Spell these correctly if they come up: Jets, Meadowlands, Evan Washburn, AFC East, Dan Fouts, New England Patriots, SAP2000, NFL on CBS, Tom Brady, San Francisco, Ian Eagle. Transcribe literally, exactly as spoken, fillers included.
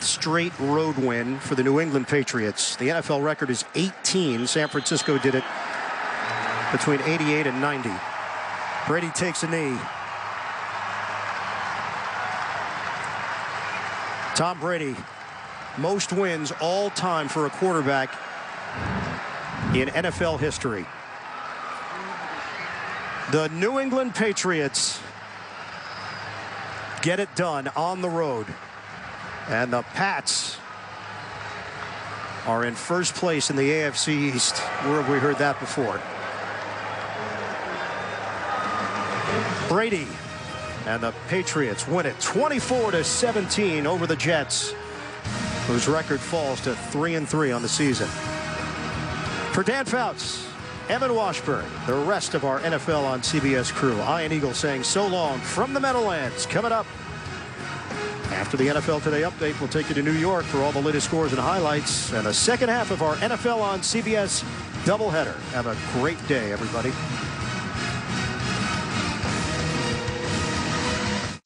seventh straight road win for the New England Patriots. The N F L record is eighteen. San Francisco did it between eighty-eight and ninety. Brady takes a knee. Tom Brady, most wins all time for a quarterback in N F L history. The New England Patriots get it done on the road. And the Pats are in first place in the A F C East. Where have we heard that before? Brady and the Patriots win it twenty-four to seventeen over the Jets, whose record falls to three and three on the season. For Dan Fouts, Evan Washburn, the rest of our N F L on C B S crew, Ian Eagle saying so long from the Meadowlands. Coming up after the N F L Today update, we'll take you to New York for all the latest scores and highlights and the second half of our N F L on C B S doubleheader. Have a great day, everybody.